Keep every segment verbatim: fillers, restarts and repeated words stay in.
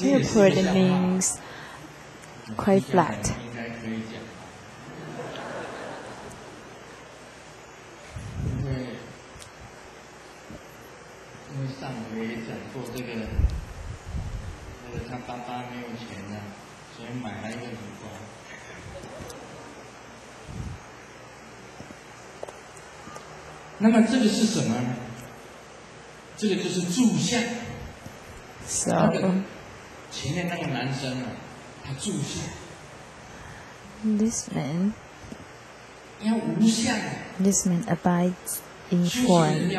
Leopard means quite flat. So this man, this man abides in form.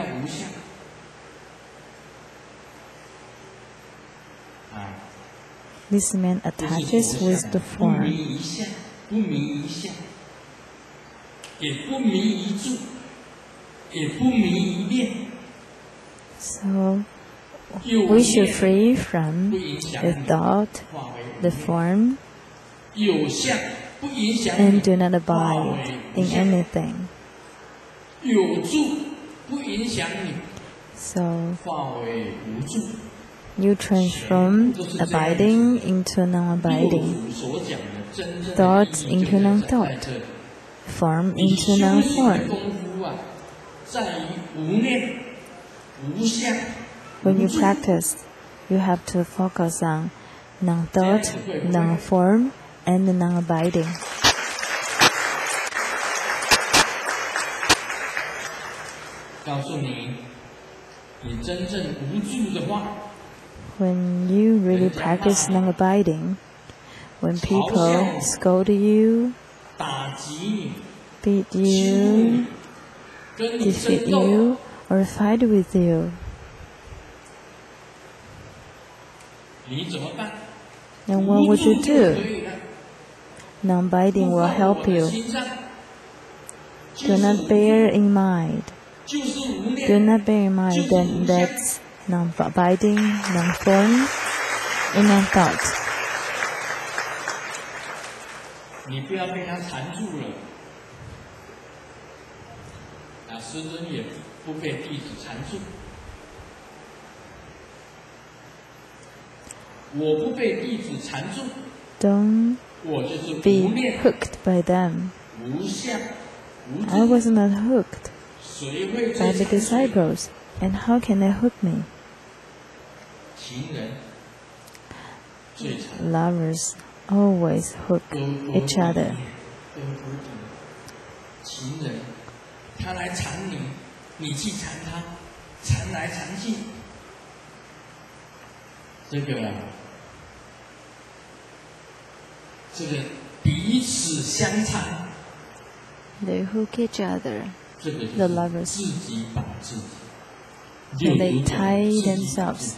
This man attaches with the form. So we should free from the thought, the form, and do not abide in anything. So you transform abiding into non-abiding, thoughts into non-thought, form into non-form. When you practice, you have to focus on non-thought, non-form, and non-abiding. When you really practice non-abiding, when people scold you, beat you, defeat you, or fight with you, then what would you do? Non-abiding will help you. Do not bear in mind. Do not bear in mind that that's non-abiding, non-form, and non-thought. Don't be hooked by them. I was not hooked by the disciples, and how can they hook me? Lovers always hook each other. They hook each other, the lovers, and they tie themselves.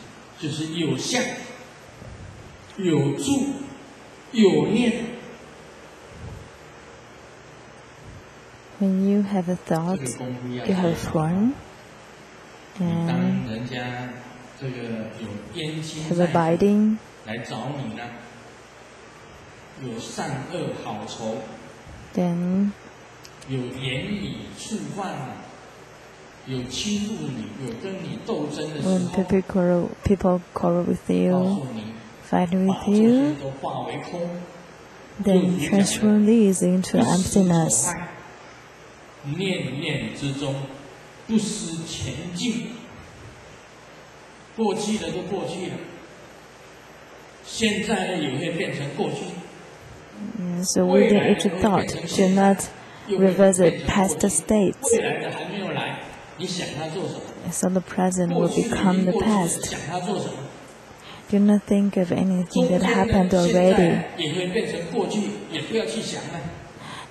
When you have a thought, you have a form, and have abiding, then when people quarrel, people quarrel with you, fight with you, then transform these into emptiness. Mm, so within each thought, do not revisit past states. So the present will become the past. Do not think of anything that happened already.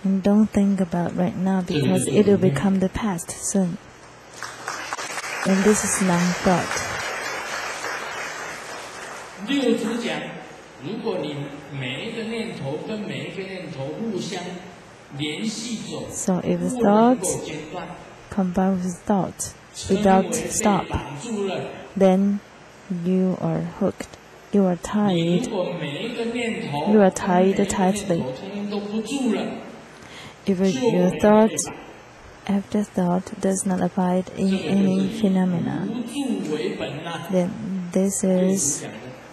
And don't think about right now, because it will become the past soon. And this is non-thought. So if thoughts combine with thoughts without stop, then you are hooked. You are tied. You are tied tightly. If your thought after thought does not abide in any phenomena, then this is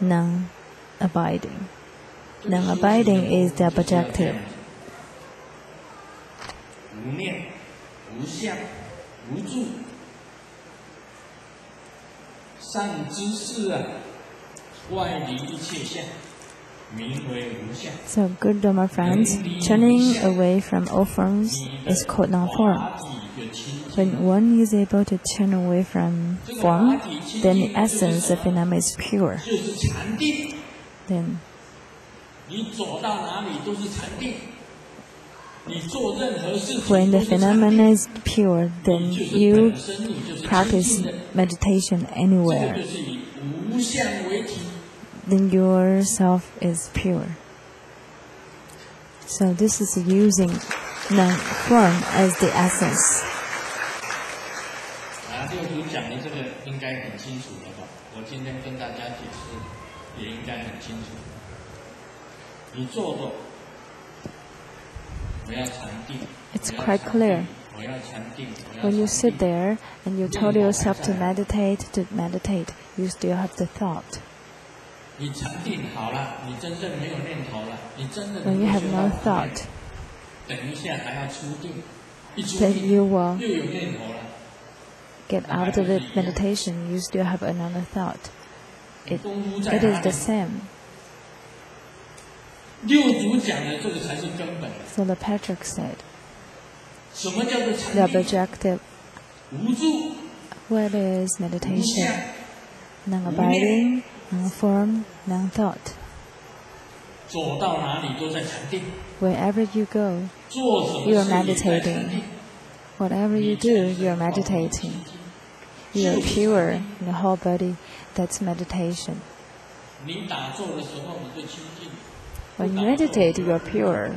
non non-abiding. Non-abiding is the objective. So, good Dharma friends, turning away from all forms is called non-form. When one is able to turn away from form, then the essence of phenomena is pure. Then, when the phenomena is pure, then you practice meditation anywhere. Then your self is pure. So this is using non-form as the essence. It's quite clear. When you sit there and you told yourself to meditate, to meditate, you still have the thought. When you have no thought, then you will get out of the meditation, you still have another thought. It, it is the same. So the Patrick said, the objective, what is meditation? Non-abiding, non-form, non-thought. Wherever you go, you are meditating. Whatever you do, you are meditating. You are pure in the whole body. That's meditation. When you meditate, you are pure.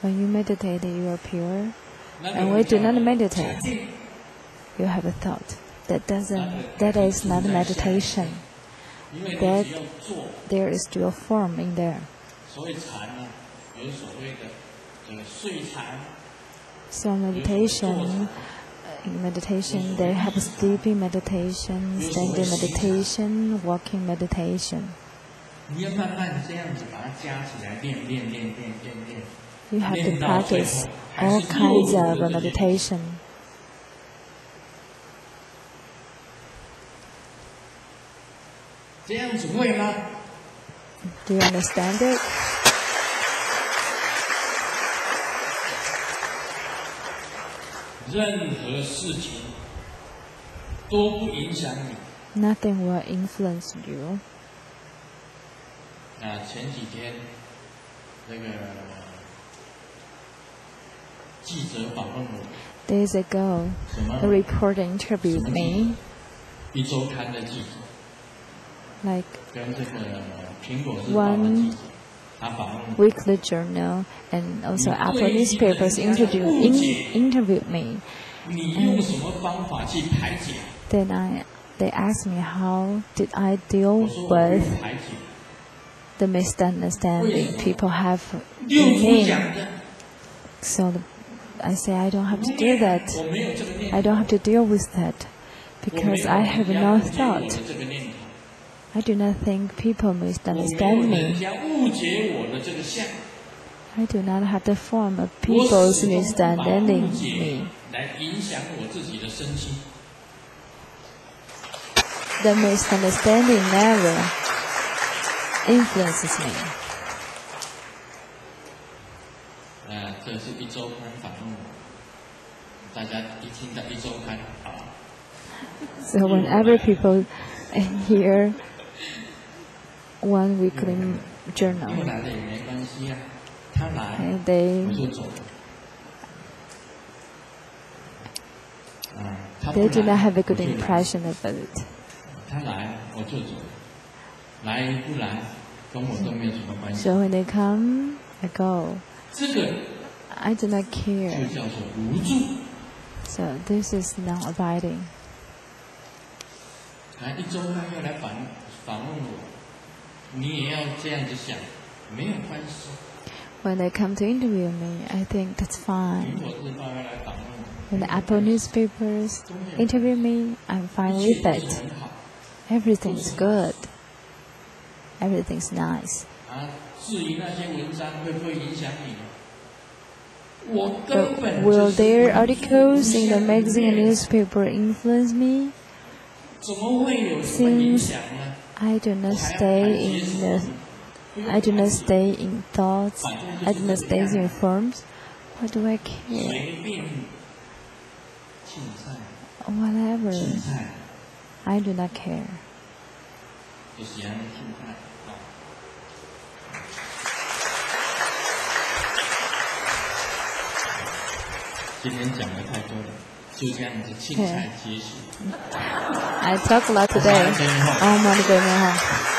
When you meditate, you are pure. And when you do not meditate, you have a thought. That doesn't. That is not meditation. That there is dual form in there. So meditation, in meditation, they have sleeping meditation, standing meditation, walking meditation. You have to practice all kinds of meditation. Do you understand it? Nothing will influence you. Days ago, a reporter interviewed me. Like one weekly journal and also Apple newspapers interview, in, interviewed me. And then I, they asked me how did I deal with the misunderstanding people have in me. So I say I don't have to do that. I don't have to deal with that because I have no thought. I do not think people misunderstand me. I do not have the form of people's misunderstanding me. The misunderstanding never influences me. So whenever people hear one weekly journal, and they they do not have a good impression of it. So when they come, I go. I do not care. So this is non-abiding. When they come to interview me, I think that's fine. in Apple newspapers, interview me, I'm fine with it. Everything's good. Everything's nice. But will their articles in the magazine and newspaper influence me? Since I do not stay in the, I do not stay in thoughts, I do not stay in forms, what do I care? Whatever, I do not care. Okay. I talk a lot today. Oh my God.